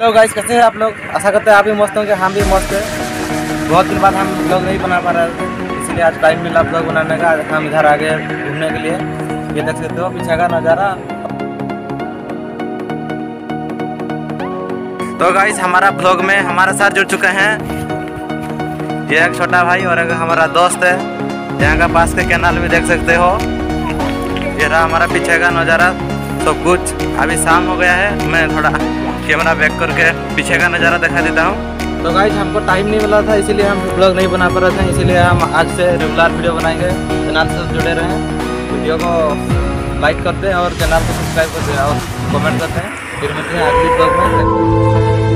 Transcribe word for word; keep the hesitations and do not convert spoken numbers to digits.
Hello guys, कैसे हैं आप लोग? आशा करते हैं आप भी मस्त होंगे, हम भी मस्त हैं। बहुत दिन बाद हम ब्लॉग नहीं बना पा रहे थे, इसलिए आज टाइम मिला ब्लॉग बनाने का। हम इधर आ गए घूमने के लिए। ये देख सकते हो पीछे का नज़ारा। तो गाइस, हमारा ब्लॉग में हमारे साथ जुड़ चुके हैं ये एक छोटा भाई और एक हमारा दोस्त है। यहाँ का पास के कैनाल भी देख सकते हो। ये रहा हमारा पीछे का नज़ारा सब कुछ। अभी शाम हो गया है, मैं थोड़ा कैमरा बैक करके पीछे का नज़ारा दिखा देता हूँ। तो गाइस, हमको टाइम नहीं मिला था, इसीलिए हम ब्लॉग नहीं बना पा रहे थे। इसीलिए हम आज से रेगुलर वीडियो बनाएंगे। चैनल से जुड़े रहें, वीडियो को लाइक करते हैं और चैनल को सब्सक्राइब करते हैं और कमेंट करते हैं। फिर मिलते हैं अगले ब्लॉग में।